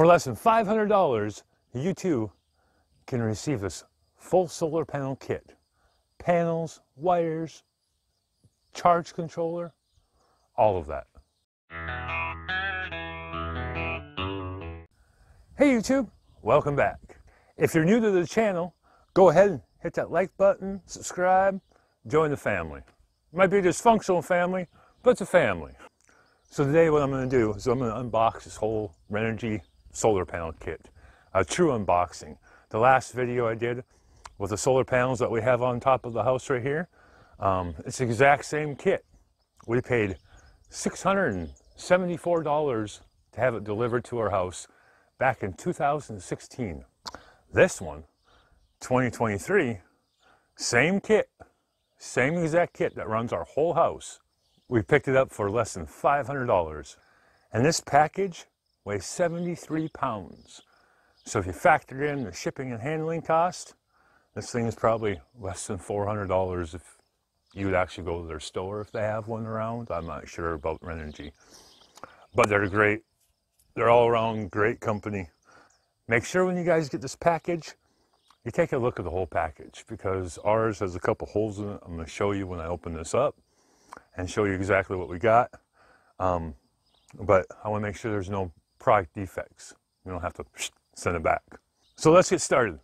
For less than $500, you too can receive this full solar panel kit. Panels, wires, charge controller, all of that. Hey YouTube, welcome back. If you're new to the channel, go ahead and hit that like button, subscribe, join the family. It might be a dysfunctional family, but it's a family. So today what I'm going to do is I'm going to unbox this whole Renogy solar panel kit. A true unboxing. The last video I did with the solar panels that we have on top of the house right here, it's the exact same kit. We paid $674 to have it delivered to our house back in 2016. This one, 2023, same kit, same exact kit that runs our whole house. We picked it up for less than $500. And this package weighs 73 pounds. So if you factor in the shipping and handling cost, this thing is probably less than $400 if you would actually go to their store if they have one around. I'm not sure about Renogy, but they're great. They're all around great company. Make sure when you guys get this package, you take a look at the whole package, because ours has a couple holes in it. I'm going to show you when I open this up and show you exactly what we got. But I want to make sure there's no product defects. We don't have to send it back. So let's get started.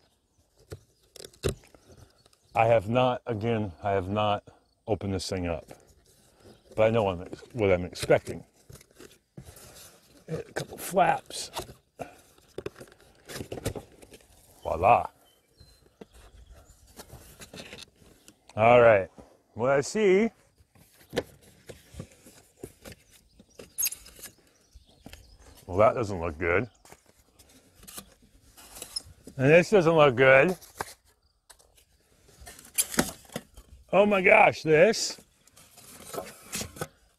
I have not opened this thing up, but I know what I'm expecting. A couple flaps. Voila. All right, what I see . Well, that doesn't look good. And this doesn't look good. Oh my gosh, this.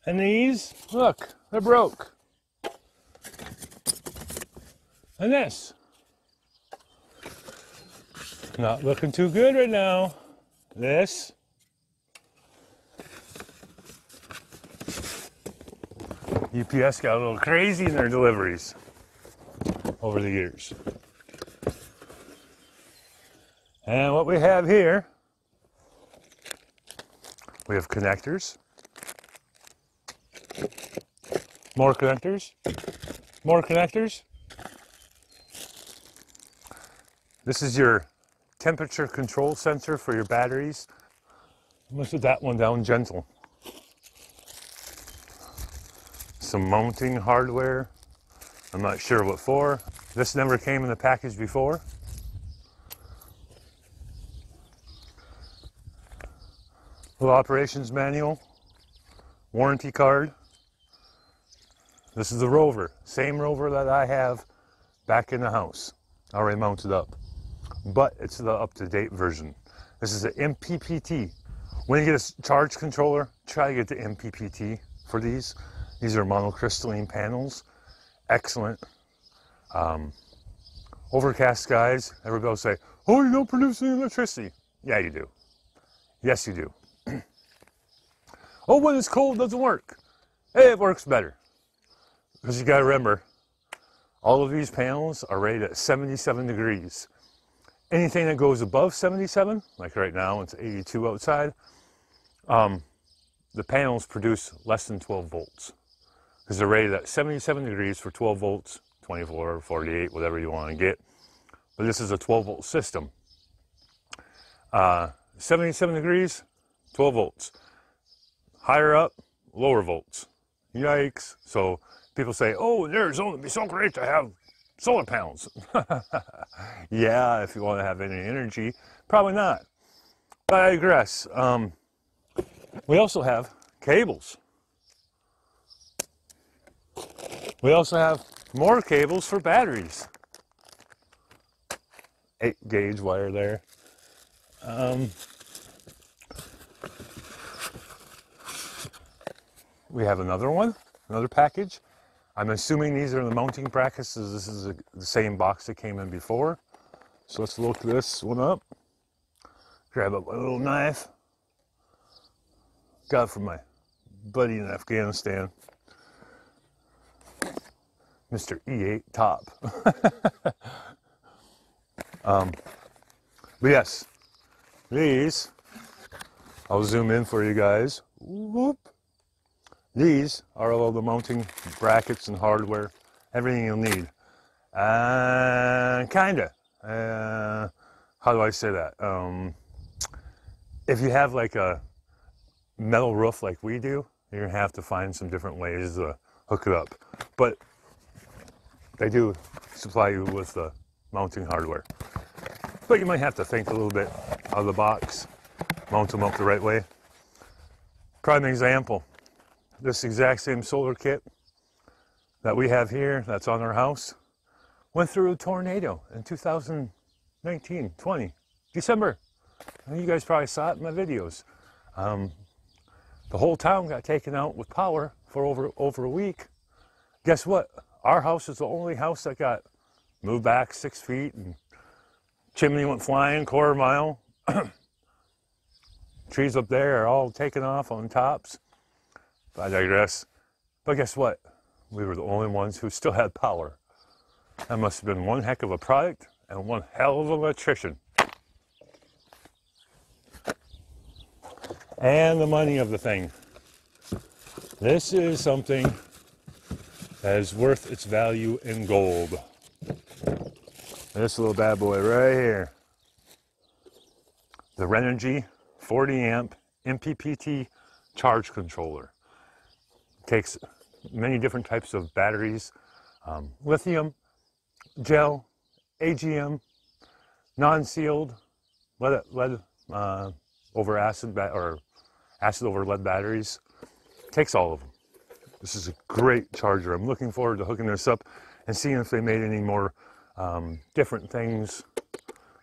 And these, look, they're broke. And this. Not looking too good right now. This. UPS got a little crazy in their deliveries over the years. And what we have here, we have connectors, more connectors, more connectors. This is your temperature control sensor for your batteries. I'm gonna put that one down gentle. Some mounting hardware. I'm not sure what for. This never came in the package before. Little operations manual, warranty card. This is the rover, same rover that I have back in the house, already mounted up, but it's the up-to-date version. This is the MPPT. When you get a charge controller, try to get the MPPT for these. These are monocrystalline panels. Excellent. Overcast skies. Everybody will say, oh, you don't produce any electricity. Yeah, you do. Yes, you do. Oh, when it's cold, it doesn't work. Hey, it works better. Because you got to remember, all of these panels are rated at 77 degrees. Anything that goes above 77, like right now, it's 82 outside, the panels produce less than 12 volts. Because they're rated at 77 degrees for 12 volts, 24, 48, whatever you want to get. But this is a 12 volt system. 77 degrees, 12 volts. Higher up, lower volts. Yikes. So people say, oh, in Arizona, it'd be so great to have solar panels. Yeah, if you want to have any energy, probably not. But I digress. We also have cables. We also have more cables for batteries. 8-gauge wire there. We have another one, another package. I'm assuming these are the mounting brackets. This is the same box that came in before. So let's look this one up. Grab up my little knife. Got it from my buddy in Afghanistan. Mr. E8 top. But yes, these, I'll zoom in for you guys. Whoop. These are all the mounting brackets and hardware, everything you'll need. How do I say that? If you have like a metal roof like we do, you're gonna have to find some different ways to hook it up. But they do supply you with the mounting hardware. But you might have to think a little bit out of the box, mount them up the right way. Prime example, this exact same solar kit that we have here, that's on our house, went through a tornado in 2019, 20, December. You guys probably saw it in my videos. The whole town got taken out with power for over a week. Guess what? Our house is the only house that got moved back 6 feet, and chimney went flying, quarter mile. Trees up there are all taken off on tops. I digress. But guess what? We were the only ones who still had power. That must have been one heck of a product and one hell of an electrician. And the money of the thing. This is something that is worth its value in gold. This little bad boy right here. The Renogy 40 amp MPPT charge controller. It takes many different types of batteries, lithium, gel, AGM, non-sealed, lead over acid or acid over lead batteries. Takes all of them. This is a great charger. I'm looking forward to hooking this up and seeing if they made any more different things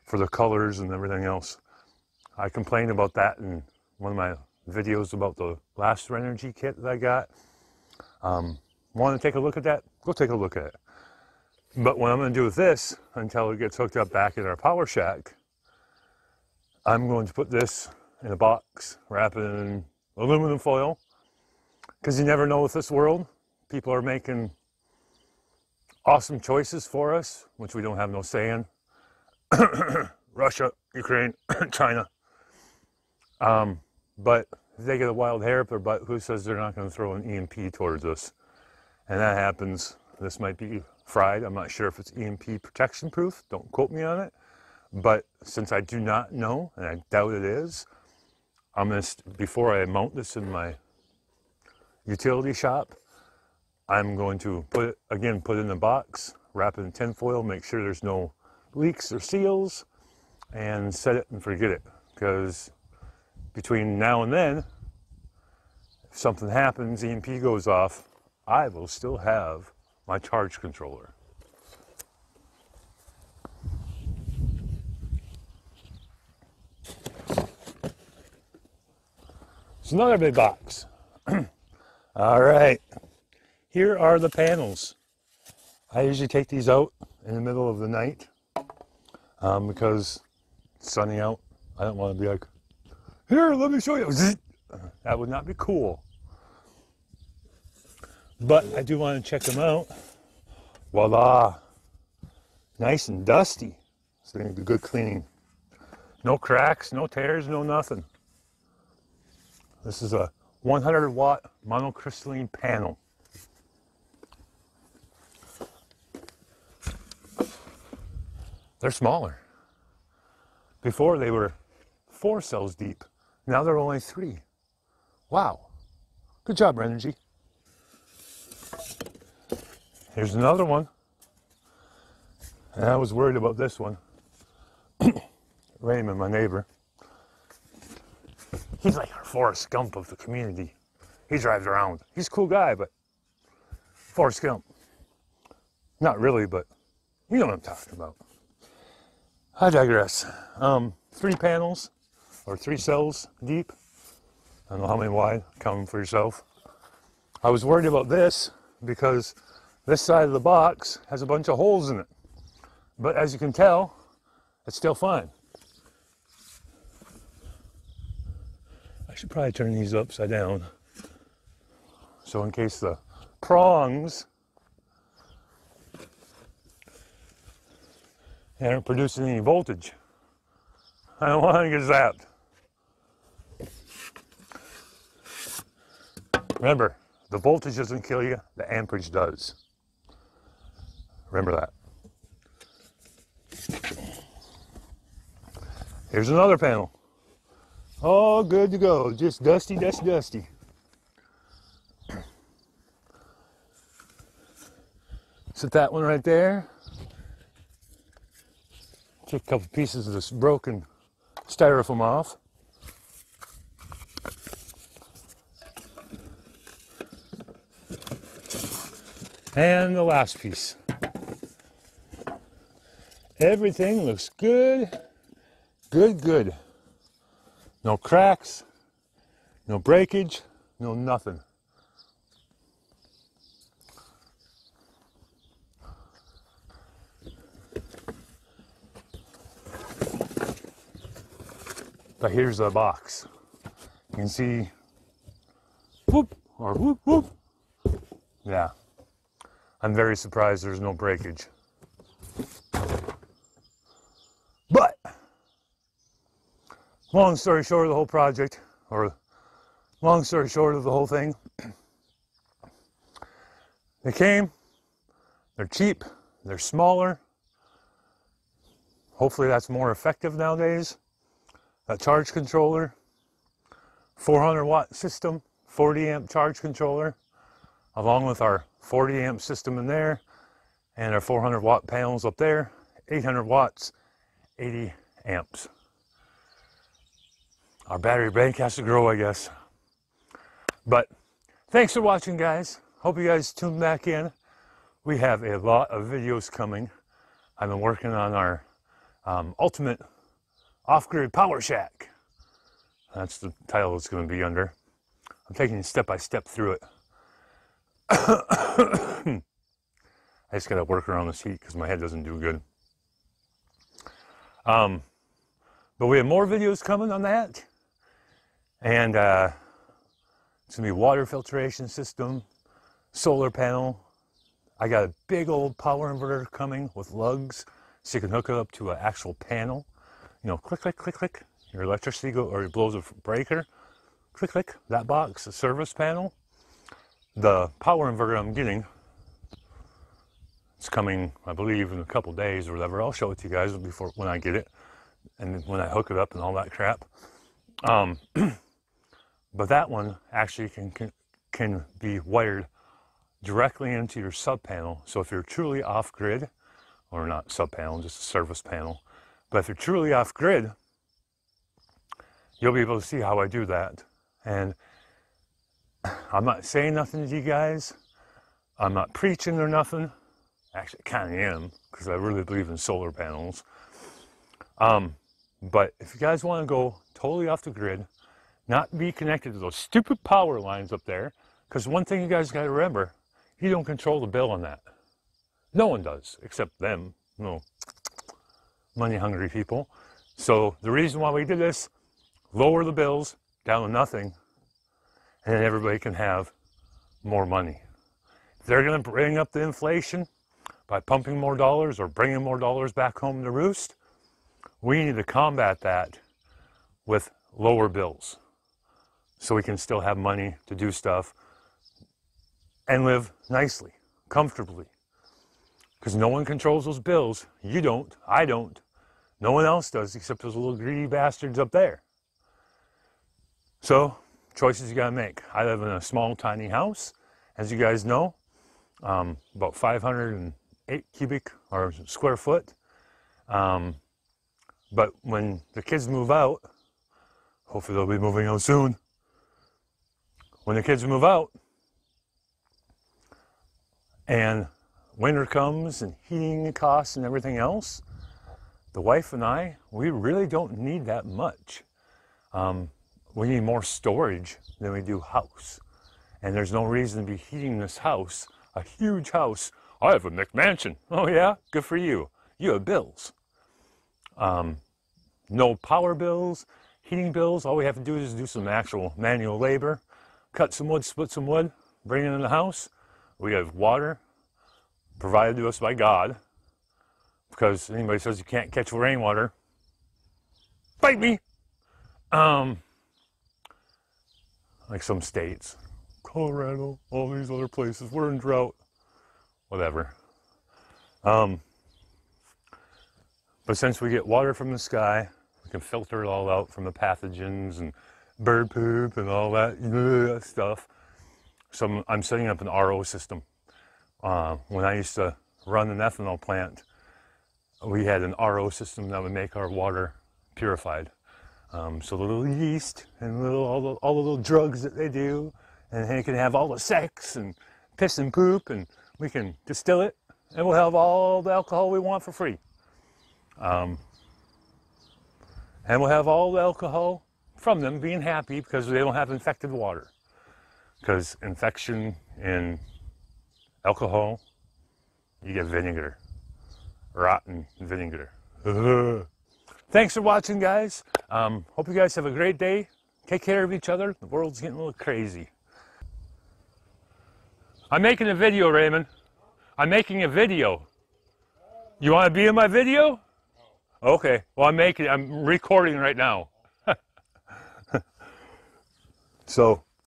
for the colors and everything else. I complained about that in one of my videos about the last Renogy kit that I got. Want to take a look at that? Go take a look at it. But what I'm going to do with this, until it gets hooked up back in our power shack, I'm going to put this in a box, wrap it in aluminum foil, because you never know with this world. People are making awesome choices for us, which we don't have no say in. Russia, Ukraine, China. But if they get a wild hair up their butt, who says they're not going to throw an EMP towards us? And that happens. This might be fried. I'm not sure if it's EMP protection proof. Don't quote me on it. But since I do not know, and I doubt it is, I'm going to, before I mount this in my utility shop, I'm going to put it, again, put it in a box, wrap it in tin foil, make sure there's no leaks or seals, and set it and forget it. Because between now and then, if something happens, EMP goes off, I will still have my charge controller. It's another big box. All right. Here are the panels. I usually take these out in the middle of the night because it's sunny out. I don't want to be like, here, let me show you. That would not be cool. But I do want to check them out. Voila. Nice and dusty. It's going to be good cleaning. No cracks, no tears, no nothing. This is a 100 watt monocrystalline panel. They're smaller. Before they were 4 cells deep. Now they're only 3. Wow. Good job, Renogy. Here's another one. And I was worried about this one. Raymond, my neighbor. He's like our Forrest Gump of the community. He drives around. He's a cool guy, but Forrest Gump. Not really, but you know what I'm talking about. I digress. 3 panels, or 3 cells deep. I don't know how many wide, count them for yourself. I was worried about this because this side of the box has a bunch of holes in it. But as you can tell, it's still fine. I should probably turn these upside down. So in case the prongs and it produces any voltage. I don't think it's that. Remember, the voltage doesn't kill you, the amperage does. Remember that. Here's another panel. All good to go, just dusty, dusty, dusty. Set that one right there. Took a couple pieces of this broken styrofoam off. And the last piece. Everything looks good, good, good. No cracks, no breakage, no nothing. But here's the box. You can see whoop or whoop whoop. Yeah. I'm very surprised there's no breakage. But long story short of the whole project, or long story short of the whole thing, they came, they're cheap, they're smaller. Hopefully that's more effective nowadays. A charge controller, 400-watt system, 40-amp charge controller, along with our 40-amp system in there, and our 400-watt panels up there, 800 watts, 80 amps. Our battery bank has to grow, I guess. But thanks for watching, guys. Hope you guys tune back in. We have a lot of videos coming. I've been working on our ultimate off-grid power shack. That's the title it's going to be under. I'm taking step by step through it. I just got to work around this heat because my head doesn't do good. But we have more videos coming on that. And it's going to be water filtration system, solar panel. I got a big old power inverter coming with lugs, so you can hook it up to an actual panel. You know, click, click, click, click, your electricity goes, or it blows a breaker, click, click, that box, the service panel. The power inverter I'm getting, it's coming, I believe, in a couple days or whatever. I'll show it to you guys before, when I get it, and when I hook it up and all that crap. But that one actually can be wired directly into your sub panel. So if you're truly off grid, or not sub panel, just a service panel, but if you're truly off-grid, you'll be able to see how I do that. And I'm not saying nothing to you guys. I'm not preaching or nothing. Actually, I kind of am, because I really believe in solar panels. But if you guys want to go totally off the grid, not be connected to those stupid power lines up there, because one thing you guys got to remember, you don't control the bill on that. No one does, except them. No. Money hungry people. So the reason why we did this, lower the bills down to nothing, and then everybody can have more money. If they're going to bring up the inflation by pumping more dollars or bringing more dollars back home to roost, we need to combat that with lower bills so we can still have money to do stuff and live nicely, comfortably, because no one controls those bills. You don't, I don't. No one else does except those little greedy bastards up there. So, choices you gotta make. I live in a small, tiny house, as you guys know, about 508 cubic or square foot. But when the kids move out, hopefully they'll be moving out soon. When the kids move out and winter comes and heating costs and everything else, the wife and I, we really don't need that much. We need more storage than we do house. And there's no reason to be heating this house, a huge house. I have a McMansion. Oh yeah, good for you. You have bills. No power bills, heating bills. All we have to do is do some actual manual labor, cut some wood, split some wood, bring it in the house. We have water provided to us by God because anybody says you can't catch rainwater, fight me. Like some states, Colorado, all these other places, we're in drought, whatever. But since we get water from the sky, we can filter it all out from the pathogens and bird poop and all that stuff. So I'm setting up an RO system. When I used to run an ethanol plant, we had an RO system that would make our water purified. So the little yeast and all the little drugs that they do, and they can have all the sex and piss and poop, and we can distill it, and we'll have all the alcohol we want for free. And we'll have all the alcohol from them being happy because they don't have infected water. Because infection in alcohol, you get vinegar. Rotten vinegar. Ugh. Thanks for watching, guys. Hope you guys have a great day. Take care of each other. The world's getting a little crazy. I'm making a video, Raymond. I'm making a video. You want to be in my video? Okay. Well, I'm recording right now. So.